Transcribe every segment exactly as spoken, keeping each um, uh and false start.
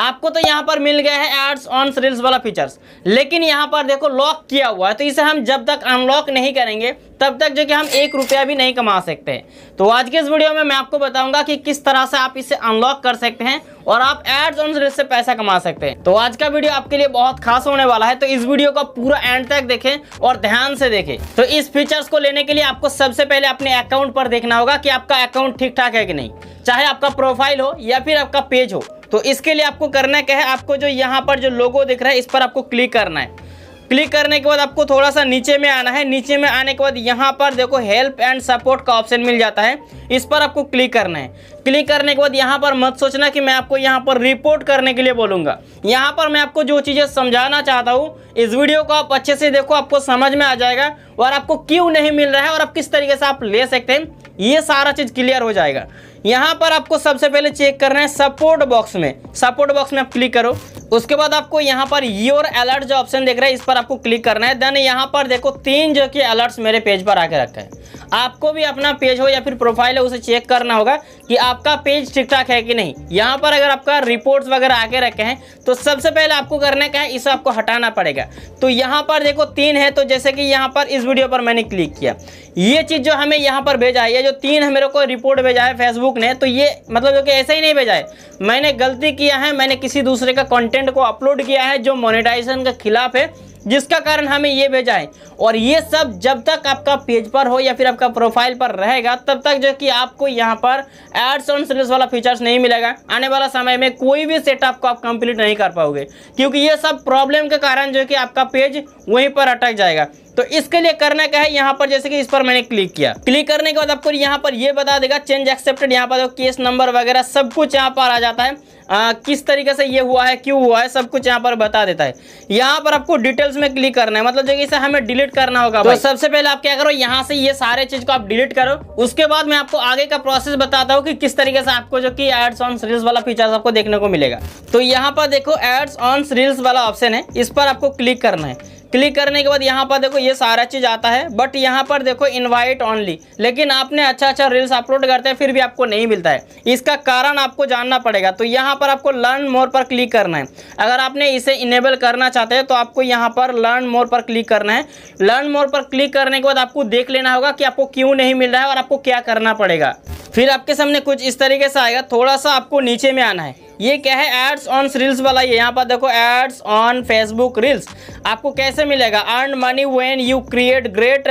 आपको तो यहाँ पर मिल गया है एड्स ऑन रील्स वाला फीचर्स, लेकिन यहाँ पर देखो लॉक किया हुआ है, तो इसे हम जब तक अनलॉक नहीं करेंगे तब तक जो कि हम एक रुपया भी नहीं कमा सकते हैं। तो आज के इस वीडियो में मैं आपको बताऊंगा कि किस तरह से आप इसे अनलॉक कर सकते हैं और आप एड्स ऑन रील्स से पैसा कमा सकते हैं। तो आज का वीडियो आपके लिए बहुत खास होने वाला है, तो इस वीडियो को पूरा एंड तक देखें और ध्यान से देखें। तो इस फीचर्स को लेने के लिए आपको सबसे पहले अपने अकाउंट पर देखना होगा कि आपका अकाउंट ठीक ठाक है कि नहीं, चाहे आपका प्रोफाइल हो या फिर आपका पेज हो। तो इसके लिए आपको करना क्या है, आपको जो यहाँ पर जो लोगो दिख रहा है इस पर आपको क्लिक करना है। क्लिक करने के बाद आपको थोड़ा सा नीचे में आना है। नीचे में आने के बाद यहाँ पर देखो हेल्प एंड सपोर्ट का ऑप्शन मिल जाता है, इस पर आपको क्लिक करना है। क्लिक करने के बाद यहाँ पर मत सोचना कि मैं आपको यहाँ पर रिपोर्ट करने के लिए बोलूँगा। यहाँ पर मैं आपको जो चीज़ें समझाना चाहता हूँ, इस वीडियो को आप अच्छे से देखो, आपको समझ में आ जाएगा और आपको क्यों नहीं मिल रहा है और आप किस तरीके से आप ले सकते हैं, ये सारा चीज़ क्लियर हो जाएगा। यहाँ पर आपको सबसे पहले चेक करना है सपोर्ट बॉक्स में, सपोर्ट बॉक्स में आप क्लिक करो। उसके बाद आपको यहाँ पर योर अलर्ट जो ऑप्शन देख रहा है इस पर आपको क्लिक करना है। देन यहाँ पर देखो तीन जो कि अलर्ट्स मेरे पेज पर आके रखा है। आपको भी अपना पेज हो या फिर प्रोफाइल है उसे चेक करना होगा कि आपका पेज ठीक ठाक है कि नहीं। यहाँ पर अगर आपका रिपोर्ट्स वगैरह आके रखे हैं तो सबसे पहले आपको करना क्या है, इसे आपको हटाना पड़ेगा। तो यहाँ पर देखो तीन है, तो जैसे कि यहाँ पर इस वीडियो पर मैंने क्लिक किया, ये चीज़ जो हमें यहाँ पर भेजा है, ये जो तीन है मेरे को रिपोर्ट भेजा है फेसबुक ने, तो ये मतलब जो कि ऐसे ही नहीं भेजा है, मैंने गलती किया है, मैंने किसी दूसरे का कॉन्टेंट को अपलोड किया है जो मोनेटाइजेशन के खिलाफ है, जिसका कारण हमें ये भेजा है। और ये सब जब तक आपका पेज पर हो या फिर आपका प्रोफाइल पर रहेगा तब तक जो कि आपको यहाँ पर एड्स ऑन रील्स वाला फीचर्स नहीं मिलेगा। आने वाला समय में कोई भी सेटअप को आप कंप्लीट नहीं कर पाओगे, क्योंकि ये सब प्रॉब्लम के कारण जो कि आपका पेज वहीं पर अटक जाएगा। तो इसके लिए करना क्या है, यहाँ पर जैसे कि इस पर मैंने क्लिक किया, क्लिक करने के बाद आपको यहाँ पर ये बता देगा चेंज एक्सेप्टेड, यहाँ पर केस नंबर वगैरह सब कुछ यहाँ पर आ जाता है, आ, किस तरीके से ये हुआ है, क्यों हुआ है, सब कुछ यहाँ पर बता देता है। यहाँ पर आपको डिटेल्स में क्लिक करना है, मतलब जो कि इसे हमें डिलीट करना होगा। तो सबसे पहले आप क्या करो, यहाँ से ये सारे चीज को आप डिलीट करो। उसके बाद मैं आपको आगे का प्रोसेस बताता हूँ कि किस तरीके से आपको जो कि एड्स ऑन रील्स वाला फीचर्स आपको देखने को मिलेगा। तो यहाँ पर देखो एड्स ऑन रील्स वाला ऑप्शन है, इस पर आपको क्लिक करना है। क्लिक करने के बाद यहाँ पर देखो ये सारा चीज़ आता है, बट यहाँ पर देखो इनवाइट ऑनली, लेकिन आपने अच्छा अच्छा रील्स अपलोड करते हैं फिर भी आपको नहीं मिलता है, इसका कारण आपको जानना पड़ेगा। तो यहाँ पर आपको लर्न मोर पर क्लिक करना है। अगर आपने इसे इनेबल करना चाहते हैं तो आपको यहाँ पर लर्न मोर पर क्लिक करना है। लर्न मोर पर क्लिक करने के बाद आपको देख लेना होगा कि आपको क्यों नहीं मिल रहा है और आपको क्या करना पड़ेगा। फिर आपके सामने कुछ इस तरीके से आएगा, थोड़ा सा आपको नीचे में आना है। ये क्या है, एड्स ऑन रील्स वाला, ये यहाँ पर देखो एड्स ऑन फेसबुक रील्स आपको कैसे मिलेगा, earn money when you create great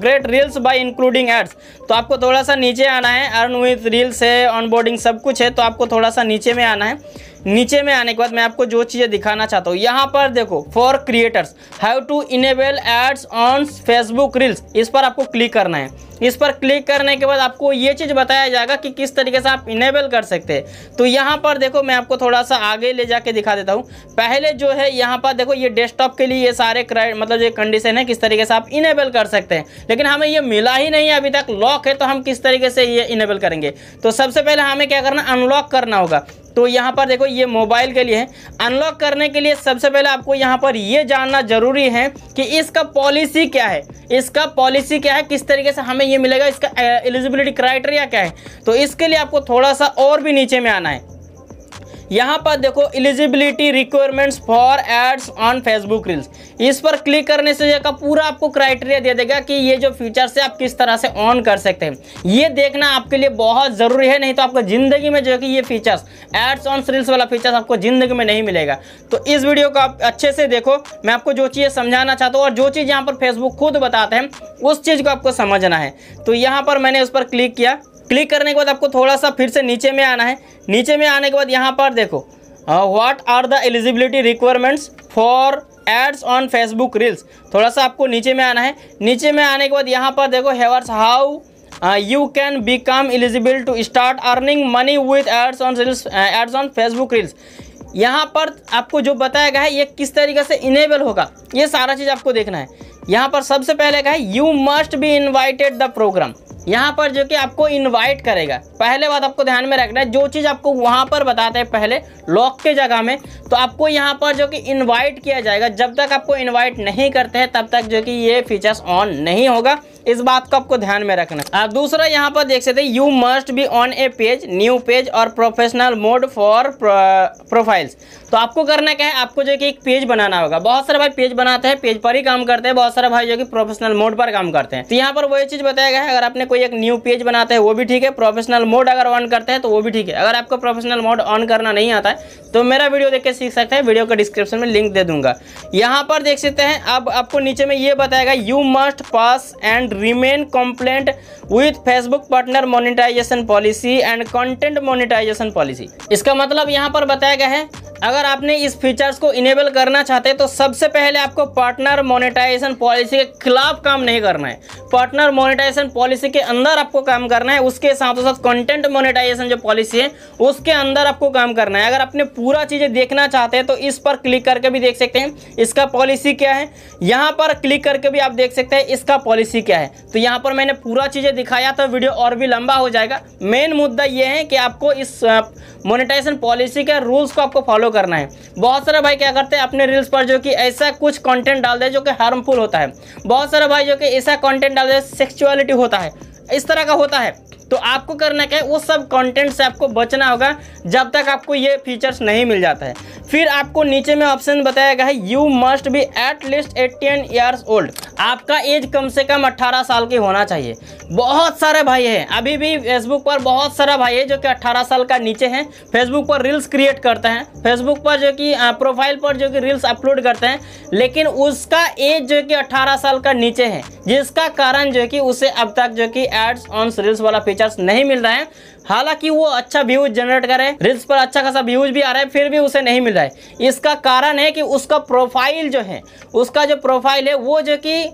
great reels by including ads. तो आपको थोड़ा सा नीचे आना है, अर्न विथ रील्स है, ऑनबोर्डिंग सब कुछ है, तो आपको थोड़ा सा नीचे में आना है। नीचे में आने के बाद मैं आपको जो चीज़ें दिखाना चाहता हूँ, यहाँ पर देखो for creators how to enable ads on Facebook reels, इस पर आपको क्लिक करना है। इस पर क्लिक करने के बाद आपको ये चीज़ बताया जाएगा कि किस तरीके से आप इनेबल कर सकते हैं। तो यहाँ पर देखो मैं आपको थोड़ा सा आगे ले जाके दिखा देता हूँ। पहले जो है यहाँ पर देखो ये डेस्कटॉप के लिए ये सारे मतलब ये कंडीशन है किस तरीके से आप इनेबल कर सकते हैं, लेकिन हमें ये मिला ही नहीं, अभी तक लॉक है, तो हम किस तरीके से ये इनेबल करेंगे। तो सबसे पहले हमें क्या करना, अनलॉक करना होगा। तो यहाँ पर देखो ये मोबाइल के लिए है, अनलॉक करने के लिए सबसे पहले आपको यहाँ पर ये जानना जरूरी है कि इसका पॉलिसी क्या है, इसका पॉलिसी क्या है, किस तरीके से हमें ये मिलेगा, इसका एलिजिबिलिटी क्राइटेरिया क्या है। तो इसके लिए आपको थोड़ा सा और भी नीचे में आना है। यहाँ पर देखो eligibility requirements for ads on Facebook reels, इस पर क्लिक करने से का पूरा आपको क्राइटेरिया दे देगा कि ये जो फीचर्स है आप किस तरह से ऑन कर सकते हैं। ये देखना आपके लिए बहुत ज़रूरी है, नहीं तो आपको ज़िंदगी में जो है कि ये फीचर्स एड्स ऑन रील्स वाला फीचर्स आपको ज़िंदगी में नहीं मिलेगा। तो इस वीडियो को आप अच्छे से देखो, मैं आपको जो चीज़ समझाना चाहता हूँ और जो चीज़ यहाँ पर फेसबुक खुद बताते हैं उस चीज़ को आपको समझना है। तो यहाँ पर मैंने उस पर क्लिक किया। क्लिक करने के बाद आपको थोड़ा सा फिर से नीचे में आना है। नीचे में आने के बाद यहाँ पर देखो what are the eligibility requirements for ads on Facebook reels, थोड़ा सा आपको नीचे में आना है। नीचे में आने के बाद यहाँ पर देखो हेवर्स how you can become eligible to start earning money with ads on reels ads on Facebook reels, यहाँ पर आपको जो बताया गया है ये किस तरीके से इनेबल होगा, ये सारा चीज़ आपको देखना है। यहाँ पर सबसे पहले क्या है, you must be invited the program, यहाँ पर जो कि आपको इनवाइट करेगा। पहले बात आपको ध्यान में रखना है, जो चीज़ आपको वहाँ पर बताते हैं पहले लॉक के जगह में, तो आपको यहाँ पर जो कि इनवाइट किया जाएगा। जब तक आपको इनवाइट नहीं करते हैं तब तक जो कि ये फीचर्स ऑन नहीं होगा, इस बात को आपको ध्यान में रखना है। आप दूसरा यहाँ पर देख सकते हैं, you must be on a page, new page और प्रोफेशनल मोड फॉर प्रोफाइल्स। तो आपको करना क्या है, आपको जो कि एक पेज बनाना होगा। बहुत सारे भाई पेज बनाते हैं, पेज पर ही काम करते हैं, बहुत सारे भाई जो कि प्रोफेशनल मोड पर काम करते हैं। तो यहाँ पर वही चीज बताया गया है, अगर आपने कोई एक न्यू पेज बनाते हैं वो भी ठीक है, प्रोफेशनल मोड अगर ऑन करते हैं तो वो भी ठीक है। अगर आपको प्रोफेशनल मोड ऑन करना नहीं आता है तो मेरा वीडियो देख के सीख सकते हैं, वीडियो का डिस्क्रिप्शन में लिंक दे दूंगा। यहाँ पर देख सकते हैं, अब आपको नीचे में ये बताएगा you must pass and remain compliant with Facebook partner monetization policy and content monetization policy. इसका मतलब यहाँ पर बताया गया है, अगर आपने इस फीचर्स को इनेबल करना चाहते हैं तो सबसे पहले आपको पार्टनर मोनेटाइजेशन पॉलिसी के खिलाफ काम नहीं करना है। पार्टनर मोनेटाइजेशन पॉलिसी के अंदर आपको काम करना है, उसके साथ साथ कंटेंट मोनेटाइजेशन जो पॉलिसी है उसके अंदर आपको काम करना है। अगर आपने पूरा चीज़ें देखना चाहते हैं तो इस पर क्लिक करके भी देख सकते हैं इसका पॉलिसी क्या है। यहाँ पर क्लिक करके भी आप देख सकते हैं इसका पॉलिसी क्या है। तो यहाँ पर मैंने पूरा चीज़ें दिखाया तो वीडियो और भी लंबा हो जाएगा। मेन मुद्दा ये है कि आपको इस मोनेटाइजेशन पॉलिसी के रूल्स को आपको फॉलो करना है। बहुत सारे भाई क्या करते हैं, अपने रील्स पर जो कि ऐसा कुछ कंटेंट डाल दे जो कि हार्मफुल होता है, बहुत सारे भाई जो कि ऐसा कंटेंट डाल दे सेक्सुअलिटी होता है, इस तरह का होता है। तो आपको करना क्या है, वो सब कंटेंट से आपको बचना होगा जब तक आपको ये फीचर्स नहीं मिल जाता है। फिर आपको नीचे में ऑप्शन बताया गया है, you must be at least eighteen years old. आपका एज कम से कम अट्ठारह साल की होना चाहिए। बहुत सारे भाई हैं, अभी भी फेसबुक पर बहुत सारा भाई है जो कि अट्ठारह साल का नीचे हैं, फेसबुक पर रील्स क्रिएट करते हैं, फेसबुक पर जो कि प्रोफाइल पर जो कि रील्स अपलोड करते हैं, लेकिन उसका एज जो कि अट्ठारह साल का नीचे है, जिसका कारण जो कि उसे अब तक जो कि एड्स ऑन रील्स वाला फीचर्स नहीं मिल रहा है। हालांकि वो अच्छा व्यूज जनरेट कर रहे हैं, रील्स पर अच्छा खासा व्यूज भी आ रहा है, फिर भी उसे नहीं मिल रहा है। इसका कारण है कि उसका प्रोफाइल जो है, उसका जो प्रोफाइल है वो जो कि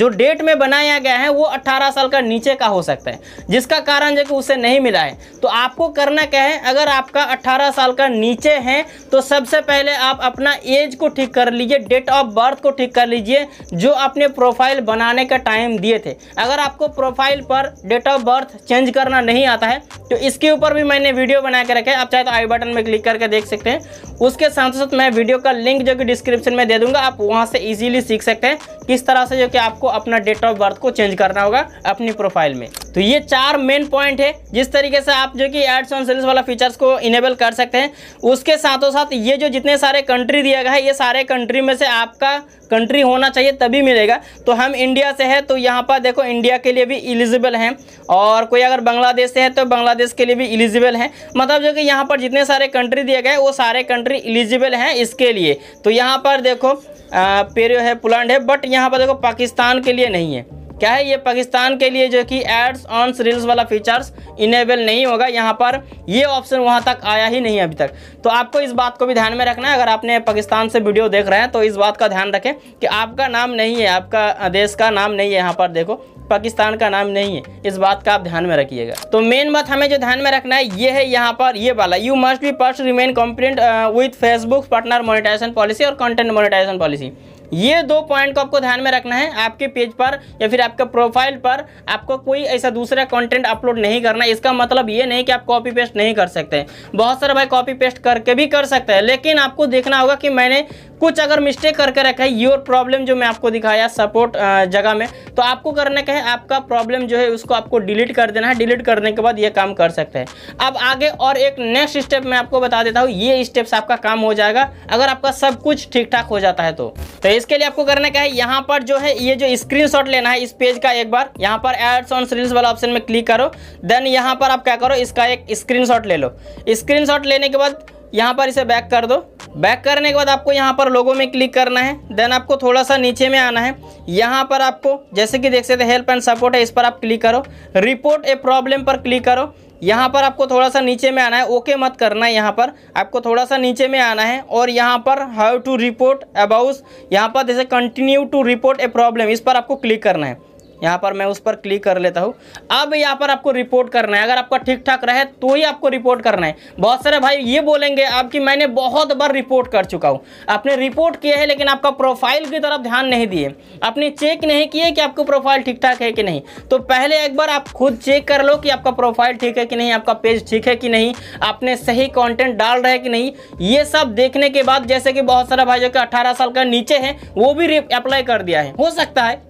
जो डेट में बनाया गया है वो अट्ठारह साल का नीचे का हो सकता है, जिसका कारण जो कि उसे नहीं मिला है। तो आपको करना क्या है, अगर आपका अट्ठारह साल का नीचे है तो सबसे पहले आप अपना एज को ठीक कर लीजिए, डेट ऑफ बर्थ को ठीक कर लीजिए जो आपने प्रोफाइल बनाने का टाइम दिए थे। अगर आपको प्रोफाइल पर डेट ऑफ बर्थ चेंज करना नहीं आता है तो इसके ऊपर भी मैंने वीडियो बना के रखा है, आप चाहे तो आई बटन में क्लिक करके देख सकते हैं। उसके साथ साथ मैं वीडियो का लिंक जो कि डिस्क्रिप्शन में दे दूंगा, आप वहाँ से ईजिली सीख सकते हैं किस तरह से जो कि आपको अपना डेट ऑफ बर्थ को चेंज करना होगा अपनी प्रोफाइल में। तो ये चार मेन पॉइंट है जिस तरीके से आप जो कि एड्स ऑन रील्स वाला फीचर्स को इनेबल कर सकते हैं। उसके साथों साथ ये जो जितने सारे कंट्री दिया गया है, ये सारे कंट्री में से आपका कंट्री होना चाहिए तभी मिलेगा। तो हम इंडिया से है तो यहाँ पर देखो इंडिया के लिए भी एलिजिबल हैं, और कोई अगर बांग्लादेश से है तो बांग्लादेश के लिए भी एलिजिबल है। मतलब जो कि यहाँ पर जितने सारे कंट्री दिए गए वो सारे कंट्री एलिजिबल हैं इसके लिए। तो यहाँ पर देखो पेरू है, पोलैंड है, बट यहाँ पर देखो पाकिस्तान के लिए नहीं है। क्या है ये, पाकिस्तान के लिए जो कि एड्स ऑन रील्स वाला फीचर्स इनेबल नहीं होगा, यहाँ पर ये ऑप्शन वहाँ तक आया ही नहीं अभी तक। तो आपको इस बात को भी ध्यान में रखना है, अगर आपने पाकिस्तान से वीडियो देख रहे हैं तो इस बात का ध्यान रखें कि आपका नाम नहीं है, आपका देश का नाम नहीं है, यहाँ पर देखो पाकिस्तान का नाम नहीं है, इस बात का आप ध्यान में रखिएगा। तो मेन बात हमें जो ध्यान में रखना है ये है, यहाँ पर ये वाला you must be first remain compliant with Facebook partner monetization policy और कंटेंट मोनेटाइजेशन पॉलिसी। ये दो पॉइंट को आपको ध्यान में रखना है। आपके पेज पर या फिर आपके प्रोफाइल पर आपको कोई ऐसा दूसरा कंटेंट अपलोड नहीं करना। इसका मतलब ये नहीं कि आप कॉपी पेस्ट नहीं कर सकते, बहुत सारे भाई कॉपी पेस्ट करके भी कर सकते हैं, लेकिन आपको देखना होगा कि मैंने कुछ अगर मिस्टेक करके रखा है। योर प्रॉब्लम जो मैं आपको दिखाया सपोर्ट जगह में, तो आपको करना क्या है, आपका प्रॉब्लम जो है उसको आपको डिलीट कर देना है। डिलीट करने के बाद ये काम कर सकते हैं। अब आगे और एक नेक्स्ट स्टेप मैं आपको बता देता हूँ, ये स्टेप्स आपका काम हो जाएगा अगर आपका सब कुछ ठीक ठाक हो जाता है। तो तो इसके लिए आपको करना क्या है, यहाँ पर जो है ये जो स्क्रीनशॉट लेना है इस पेज का, एक बार यहाँ पर एड्स ऑन रील्स वाला ऑप्शन में क्लिक करो, देन यहाँ पर आप क्या करो, इसका एक स्क्रीनशॉट ले लो। स्क्रीनशॉट लेने के बाद यहाँ पर इसे बैक कर दो। बैक करने के बाद आपको यहाँ पर लोगों में क्लिक करना है, देन आपको थोड़ा सा नीचे में आना है। यहाँ पर आपको जैसे कि देख सकते हैं हेल्प एंड सपोर्ट है, इस पर आप क्लिक करो। रिपोर्ट ए प्रॉब्लम पर क्लिक करो। यहाँ पर आपको थोड़ा सा नीचे में आना है, ओके मत करना है, यहाँ पर आपको थोड़ा सा नीचे में आना है और यहाँ पर हाउ टू रिपोर्ट अबाउट, यहाँ पर जैसे continue to report a problem, इस पर आपको क्लिक करना है। यहाँ पर मैं उस पर क्लिक कर लेता हूँ। अब यहाँ पर आपको रिपोर्ट करना है, अगर आपका ठीक ठाक रहे तो ही आपको रिपोर्ट करना है। बहुत सारे भाई ये बोलेंगे आप कि मैंने बहुत बार रिपोर्ट कर चुका हूँ। आपने रिपोर्ट किया है लेकिन आपका प्रोफाइल की तरफ ध्यान नहीं दिए, आपने चेक नहीं किए कि आपका प्रोफाइल ठीक ठाक है कि नहीं। तो पहले एक बार आप खुद चेक कर लो कि आपका प्रोफाइल ठीक है कि नहीं, आपका पेज ठीक है कि नहीं, आपने सही कॉन्टेंट डाल रहे कि नहीं। ये सब देखने के बाद, जैसे कि बहुत सारा भाई जो कि अट्ठारह साल का नीचे है वो भी अप्लाई कर दिया है, हो सकता है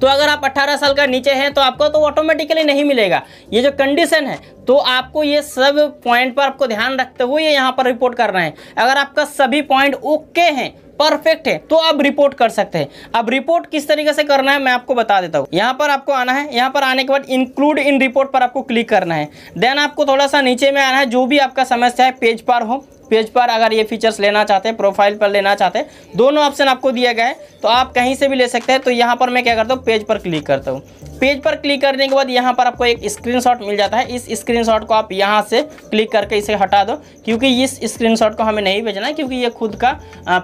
तो अगर आप अट्ठारह साल का नीचे हैं तो आपको तो ऑटोमेटिकली नहीं मिलेगा, ये जो कंडीशन है। तो आपको ये सब पॉइंट पर आपको ध्यान रखते हुए ये यहाँ पर रिपोर्ट करना है। अगर आपका सभी पॉइंट ओके हैं, परफेक्ट है, तो आप रिपोर्ट कर सकते हैं। अब रिपोर्ट किस तरीके से करना है मैं आपको बता देता हूँ। यहाँ पर आपको आना है, यहाँ पर आने के बाद इंक्लूड इन रिपोर्ट पर आपको क्लिक करना है। देन आपको थोड़ा सा नीचे में आना है, जो भी आपका समस्या है पेज पर हो, पेज पर अगर ये फीचर्स लेना चाहते हैं, प्रोफाइल पर लेना चाहते हैं, दोनों ऑप्शन आपको दिया गया है, तो आप कहीं से भी ले सकते हैं। तो यहाँ पर मैं क्या करता हूँ, पेज पर क्लिक करता हूँ। पेज पर क्लिक करने के बाद यहाँ पर आपको एक स्क्रीनशॉट मिल जाता है। इस स्क्रीनशॉट को आप यहाँ से क्लिक करके इसे हटा दो, क्योंकि इस स्क्रीनशॉट को हमें नहीं भेजना है, क्योंकि ये खुद का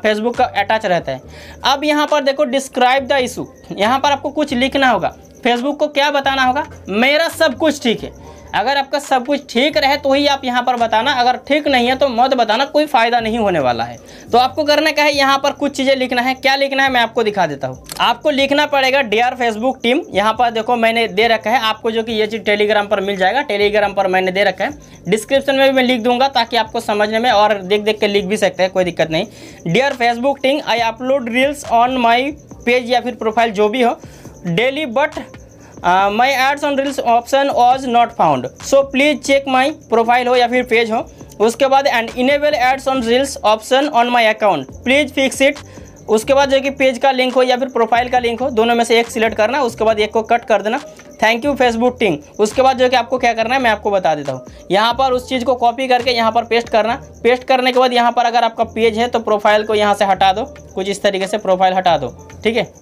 फेसबुक का अटैच रहता है। अब यहाँ पर देखो डिस्क्राइब द इशू, यहाँ पर आपको कुछ लिखना होगा, फेसबुक को क्या बताना होगा, मेरा सब कुछ ठीक है। अगर आपका सब कुछ ठीक रहे तो ही आप यहाँ पर बताना, अगर ठीक नहीं है तो मत बताना, कोई फ़ायदा नहीं होने वाला है। तो आपको करना क्या है, यहाँ पर कुछ चीज़ें लिखना है। क्या लिखना है मैं आपको दिखा देता हूँ। आपको लिखना पड़ेगा डियर फेसबुक टीम, यहाँ पर देखो मैंने दे रखा है आपको, जो कि ये चीज़ टेलीग्राम पर मिल जाएगा, टेलीग्राम पर मैंने दे रखा है, डिस्क्रिप्शन में भी मैं लिख दूंगा ताकि आपको समझने में, और देख देख के लिख भी सकते हैं, कोई दिक्कत नहीं। Dear Facebook team, I upload reels on my page या फिर प्रोफाइल जो भी हो daily, but my ads on reels option was not found, so please check my profile हो या फिर पेज हो। उसके बाद and enable ads on reels option on my account, please fix it. उसके बाद जो कि पेज का लिंक हो या फिर प्रोफाइल का लिंक हो, दोनों में से एक सिलेक्ट करना, उसके बाद एक को कट कर देना। Thank you Facebook team. उसके बाद जो कि आपको क्या करना है मैं आपको बता देता हूँ। यहाँ पर उस चीज़ को कॉपी करके यहाँ पर पेस्ट करना, पेस्ट करने के बाद यहाँ पर अगर आपका पेज है तो प्रोफाइल को यहाँ से हटा दो, कुछ इस तरीके से प्रोफाइल हटा दो, ठीक है।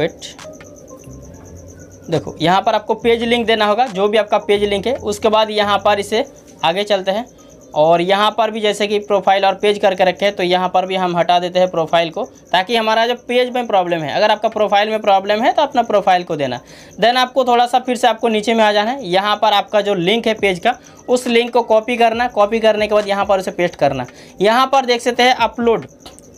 वेट, देखो यहाँ पर आपको पेज लिंक देना होगा, जो भी आपका पेज लिंक है। उसके बाद यहाँ पर इसे आगे चलते हैं, और यहाँ पर भी जैसे कि प्रोफाइल और पेज करके रखे हैं, तो यहाँ पर भी हम हटा देते हैं प्रोफाइल को, ताकि हमारा जो पेज में प्रॉब्लम है, अगर आपका प्रोफाइल में प्रॉब्लम है तो अपना प्रोफाइल को देना। देन आपको थोड़ा सा फिर से आपको नीचे में आ जाना है, यहाँ पर आपका जो लिंक है पेज का, उस लिंक को कॉपी करना, कॉपी करने के बाद यहाँ पर उसे पेस्ट करना। यहाँ पर देख सकते हैं अपलोड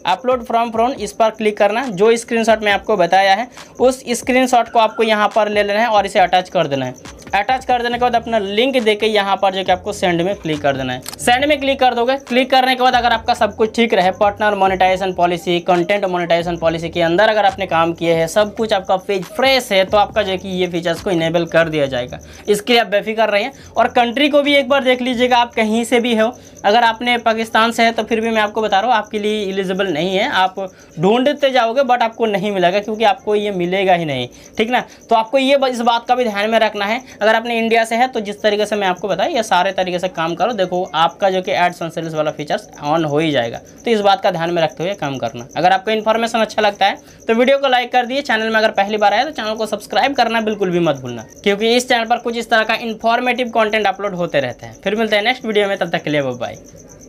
अपलोड फ्रॉम फोन, इस पर क्लिक करना, जो स्क्रीनशॉट मैं आपको बताया है उस स्क्रीनशॉट को आपको यहाँ पर ले लेना है और इसे अटैच कर देना है। अटैच कर देने के बाद अपना लिंक देके यहाँ पर जो कि आपको सेंड में क्लिक कर देना है। सेंड में क्लिक कर दोगे, क्लिक करने के बाद अगर आपका सब कुछ ठीक रहे, partner monetization policy, content monetization policy के अंदर अगर आपने काम किए हैं, सब कुछ आपका पेज फ्रेश है, तो आपका जो कि ये फीचर्स को इनेबल कर दिया जाएगा। इसके लिए आप बेफिक्र रहिए, और कंट्री को भी एक बार देख लीजिएगा, आप कहीं से भी हो, अगर आपने पाकिस्तान से है तो फिर भी मैं आपको बता रहा हूँ आपके लिए एलिजिबल नहीं है, आप ढूंढते जाओगे बट आपको नहीं मिलेगा, क्योंकि आपको ये मिलेगा ही नहीं, ठीक ना। तो आपको ये इस बात का भी ध्यान में रखना है। अगर आपने इंडिया से है तो जिस तरीके से मैं आपको बताया, ये सारे तरीके से काम करो, देखो आपका जो कि एड्स ऑन सेल्स वाला फीचर्स ऑन हो ही जाएगा। तो इस बात का ध्यान में रखते हुए काम करना। अगर आपको इन्फॉर्मेशन अच्छा लगता है तो वीडियो को लाइक कर दिए, चैनल में अगर पहली बार आया तो चैनल को सब्सक्राइब करना बिल्कुल भी मत भूलना, क्योंकि इस चैनल पर कुछ इस तरह का इन्फॉर्मेटिव कॉन्टेंट अपलोड होते रहते हैं। फिर मिलते हैं नेक्स्ट वीडियो में, तब तक के लिए बाय बाय,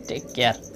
टेक केयर।